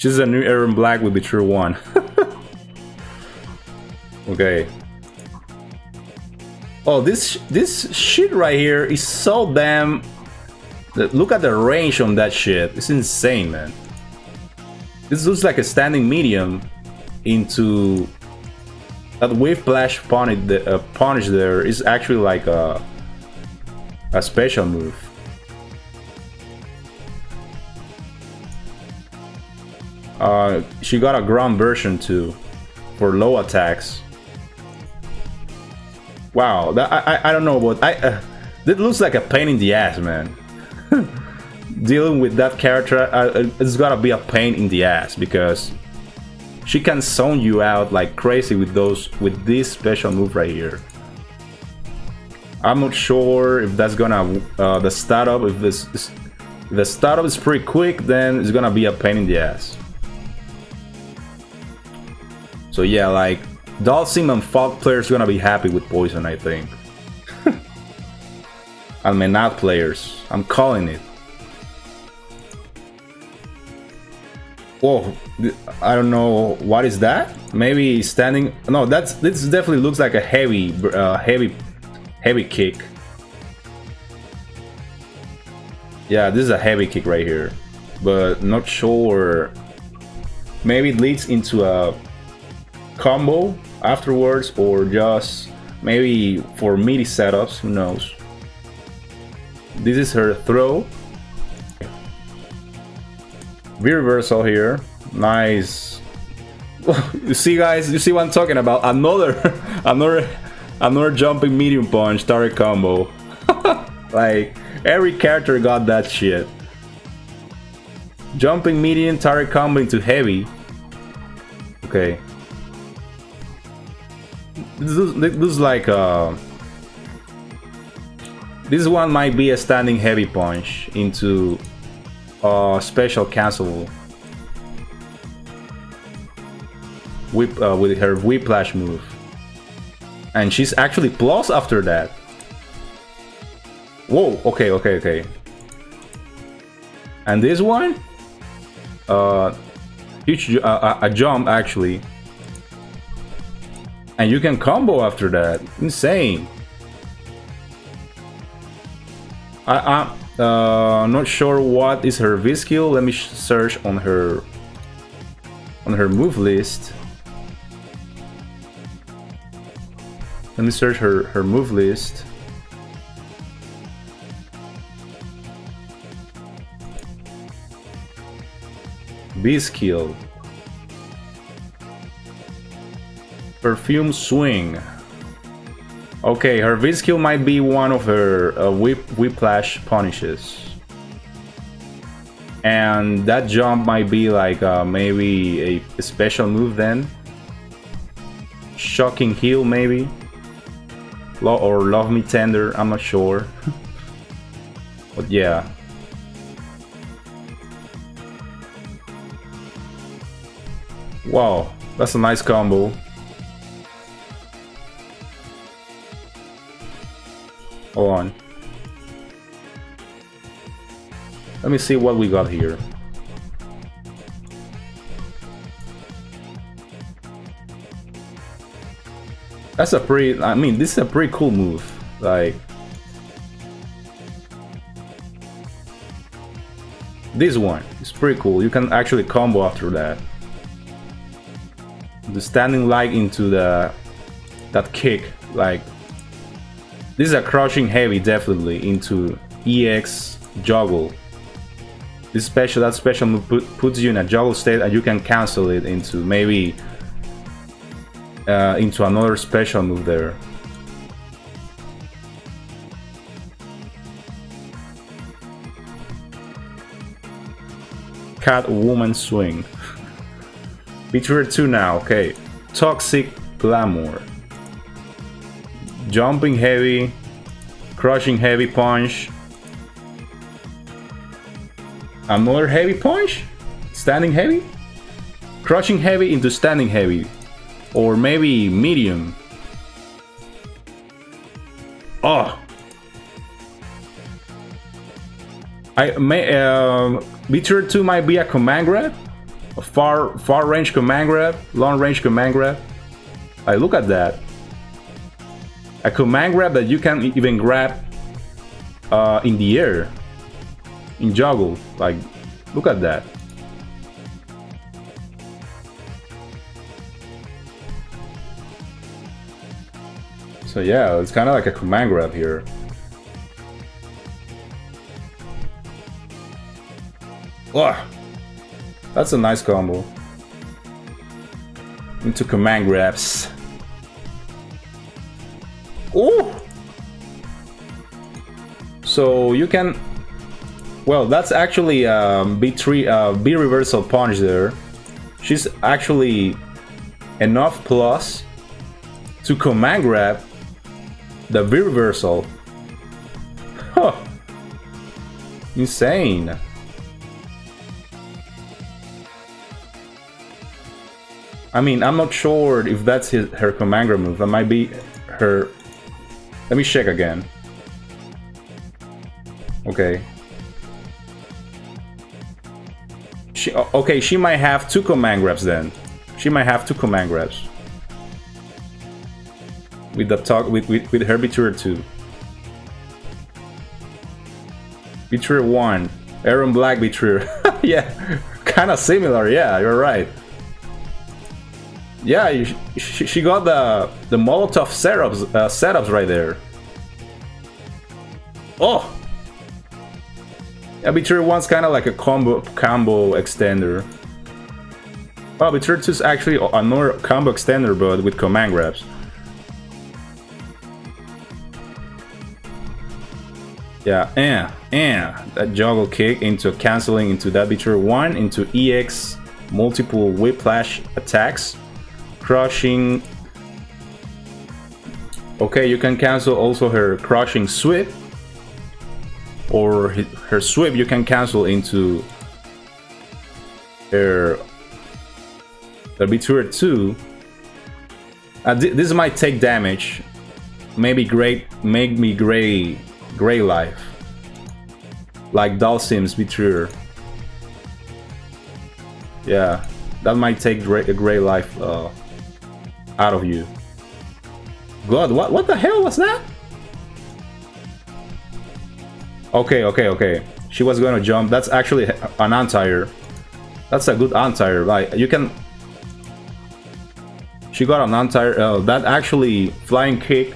Just a new Eren Black will be tier 1. Okay. Oh, this shit right here is so damn... Look at the range on that shit. It's insane, man. This looks like a standing medium into... That wave flash punish there is actually like a special move. She got a ground version too for low attacks. Wow, that, I don't know what I. That looks like a pain in the ass, man. Dealing with that character, it's gotta be a pain in the ass because she can zone you out like crazy with this special move right here. I'm not sure if that's gonna the startup. If the startup is pretty quick, then it's gonna be a pain in the ass. So yeah, like, Dhalsim and Falk players are gonna be happy with Poison, I think. And Menat players, I'm calling it. Whoa, I don't know, what is that? Maybe standing, no, this definitely looks like a heavy kick. Yeah, this is a heavy kick right here, but not sure. Maybe it leads into a combo afterwards, or just maybe for midi setups, who knows. This is her throw. V-reversal here, nice. You see, guys, you see what I'm talking about? Another jumping medium punch target combo. Like, every character got that shit. Jumping medium target combo into heavy. Okay. This is like this one might be a standing heavy punch into special cancel whip with her whiplash move, and she's actually plus after that. Whoa! Okay, okay, okay. And this one, huge a jump actually. And you can combo after that. Insane. I'm not sure what is her V-Skill. Let me search on her move list. Let me search her move list. V-Skill. Perfume swing. Okay, her V-Skill might be one of her whiplash punishes, and that jump might be like maybe a special move then. Shocking heel maybe, or love me tender. I'm not sure, but yeah. Wow, that's a nice combo. Hold on. Let me see what we got here. That's a pretty, I mean, this is a pretty cool move. Like, this one is pretty cool. You can actually combo after that. The standing leg into that kick, like. This is a crouching heavy, definitely, into EX juggle. This special, that special move puts you in a juggle state, and you can cancel it into maybe into another special move there. Cat woman swing. V2 now, okay. Toxic glamour. Jumping heavy, crushing heavy punch, another heavy punch, standing heavy, crushing heavy into standing heavy, or maybe medium. Oh, V-Trigger 2 might be a command grab, A far range command grab, long range command grab. I look at that. A command grab that you can't even grab in the air, in juggle. Like, look at that. So yeah, it's kind of like a command grab here. Ugh. That's a nice combo. Into command grabs. Oh! So you can... Well, that's actually V-reversal punch there. She's actually enough plus to command grab the V-reversal. Huh. Insane. I mean, I'm not sure if that's her command grab move. That might be her... Let me check again. Okay. Okay, she might have two command grabs then. She might have two command grabs. With the with her V-Trigger 2. V-Trigger 1. Eren Black V-Trigger. Yeah, kind of similar. Yeah, you're right. Yeah, she got the Molotov setups right there. Oh, yeah, V-Trigger 1's kind of like a combo extender. Oh, V-Trigger 2 is actually another combo extender, but with command grabs. Yeah, and that juggle kick into canceling into that V-Trigger 1 into EX multiple whiplash attacks. Crushing. Okay, you can cancel also her crushing sweep, or her sweep you can cancel into her V-Trigger 2. This might take damage, maybe gray life, like Dhalsim's V-Trigger. Yeah, that might take gray life out of you. God, what the hell was that? Okay. She was gonna jump. That's actually an anti-air. That's a good anti-air. Like, you can... She got an anti-air. That actually flying kick.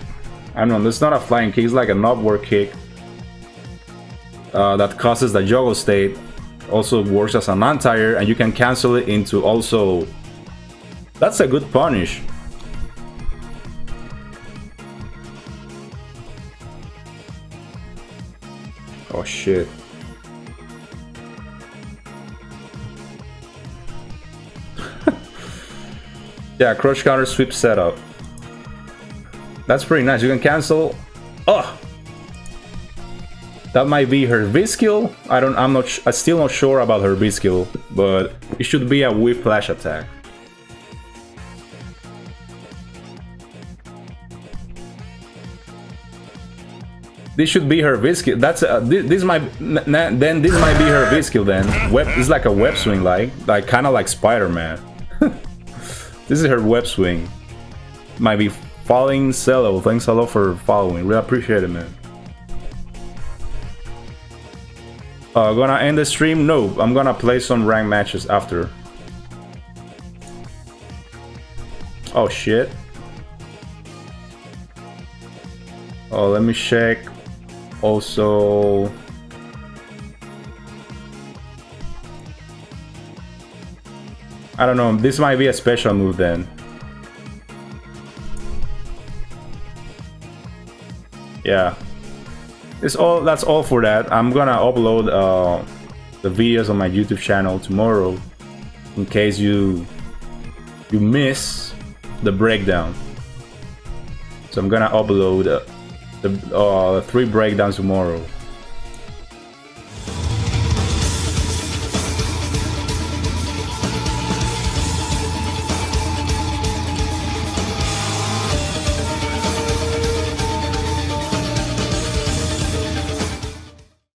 I don't know, it's not a flying kick. It's like an upward kick. That causes the juggle state. Also works as an anti-air, and you can cancel it into also... That's a good punish. Oh shit. Yeah, crush counter sweep setup. That's pretty nice. You can cancel. Oh, that might be her V-Skill. I'm still not sure about her V-Skill, but it should be a whiplash attack. This should be her V-Skill. That's this might be her V-Skill then. It's like a web swing, like kind of like Spider-Man. This is her web swing. Might be falling cello. Thanks a lot for following. Really appreciate it, man. Gonna end the stream? No, I'm gonna play some ranked matches after. Oh shit. Oh, let me check. Also, I don't know, this might be a special move then. Yeah, that's all for that. I'm gonna upload the videos on my YouTube channel tomorrow, in case you miss the breakdown. So I'm gonna upload the 3 breakdowns tomorrow.